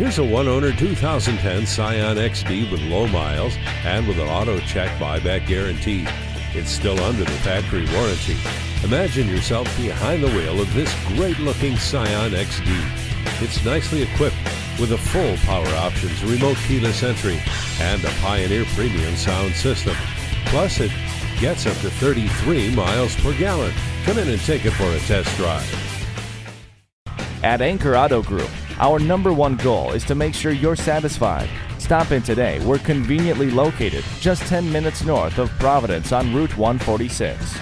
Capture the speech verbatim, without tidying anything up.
Here's a one-owner two thousand ten Scion X D with low miles and with an auto check buyback guarantee. It's still under the factory warranty. Imagine yourself behind the wheel of this great-looking Scion X D. It's nicely equipped with a full power options, remote keyless entry, and a Pioneer premium sound system. Plus, it gets up to thirty-three miles per gallon. Come in and take it for a test drive. At Anchor Auto Group, our number one goal is to make sure you're satisfied. Stop in today. We're conveniently located just ten minutes north of Providence on Route one forty-six.